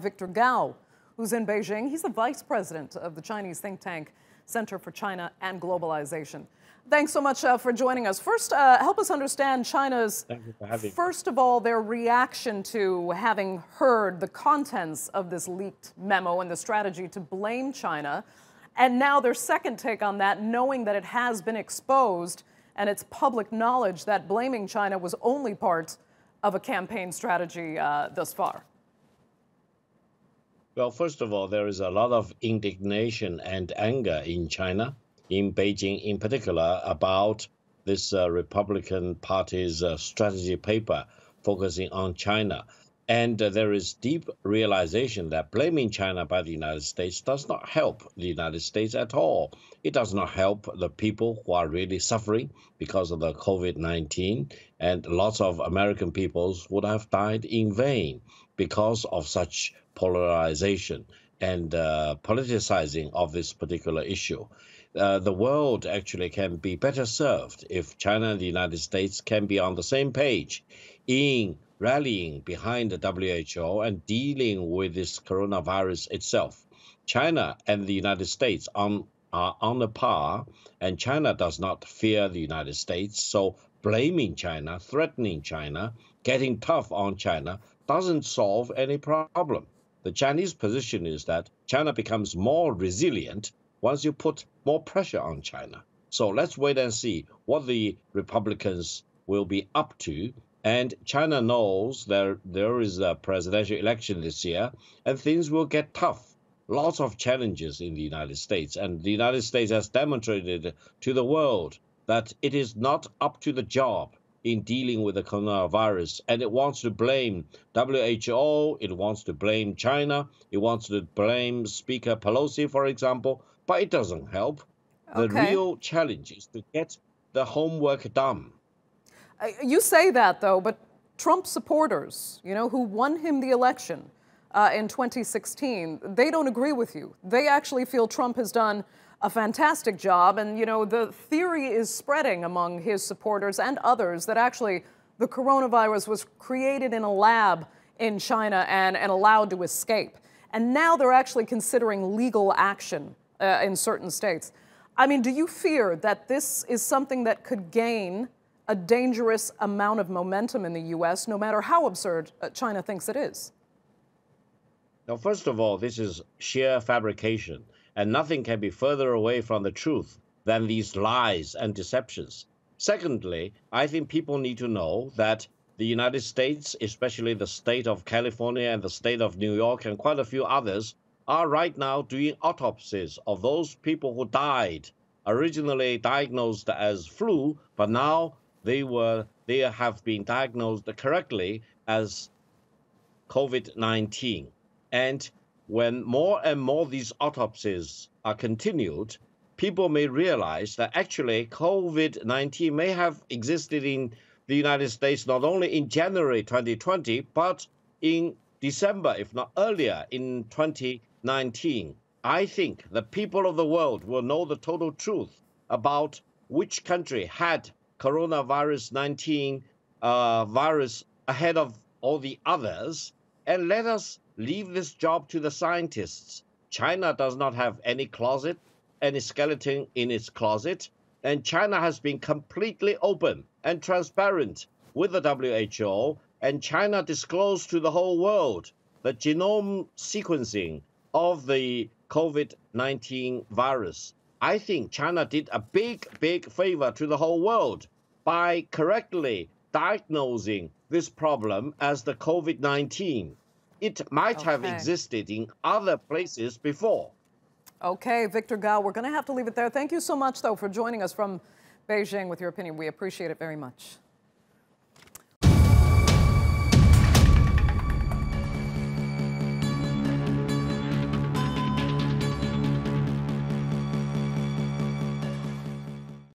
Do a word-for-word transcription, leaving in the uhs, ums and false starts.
Victor Gao, who's in Beijing. He's the vice president of the Chinese think tank, Center for China and Globalization. Thanks so much uh, for joining us. First, uh, help us understand China's, first of all, their reaction to having heard the contents of this leaked memo and the strategy to blame China. And now their second take on that, knowing that it has been exposed and it's public knowledge that blaming China was only part of a campaign strategy uh, thus far. Well, first of all, there is a lot of indignation and anger in China, in Beijing in particular, about this uh, Republican Party's uh, strategy paper focusing on China. And uh, there is deep realization that blaming China by the United States does not help the United States at all. It does not help the people who are really suffering because of the COVID nineteen, and lots of American peoples would have died in vain because of such polarization and uh, politicizing of this particular issue. Uh, the world actually can be better served if China and the United States can be on the same page in rallying behind the W H O and dealing with this coronavirus itself. China and the United States on, are on a par, and China does not fear the United States. So blaming China, threatening China, getting tough on China doesn't solve any problem. The Chinese position is that China becomes more resilient once you put more pressure on China. So let's wait and see what the Republicans will be up to. And China knows there, there is a presidential election this year, and things will get tough. Lots of challenges in the United States. And the United States has demonstrated to the world that it is not up to the job in dealing with the coronavirus, and it wants to blame W H O, it wants to blame China, it wants to blame Speaker Pelosi, for example, but it doesn't help. Okay. The real challenge is to get the homework done. Uh, you say that, though, but Trump supporters, you know, who won him the election uh, in twenty sixteen, they don't agree with you. They actually feel Trump has done a fantastic job, and you know, the theory is spreading among his supporters and others that actually the coronavirus was created in a lab in China and, and allowed to escape. And now they're actually considering legal action uh, in certain states. I mean, do you fear that this is something that could gain a dangerous amount of momentum in the U S, no matter how absurd China thinks it is? Now, first of all, this is sheer fabrication. And nothing can be further away from the truth than these lies and deceptions. Secondly, I think people need to know that the United States, especially the state of California and the state of New York and quite a few others, are right now doing autopsies of those people who died, originally diagnosed as flu, but now they were they have been diagnosed correctly as COVID nineteen. And when more and more these autopsies are continued, people may realize that actually COVID nineteen may have existed in the United States not only in January twenty twenty, but in December, if not earlier, in twenty nineteen. I think the people of the world will know the total truth about which country had coronavirus nineteen uh, virus ahead of all the others, and let us leave this job to the scientists. China does not have any closet, any skeleton in its closet, and China has been completely open and transparent with the W H O, and China disclosed to the whole world the genome sequencing of the COVID nineteen virus. I think China did a big, big favor to the whole world by correctly diagnosing this problem as the COVID nineteen. It might okay. have existed in other places before. Okay, Victor Gao, we're going to have to leave it there. Thank you so much, though, for joining us from Beijing with your opinion. We appreciate it very much.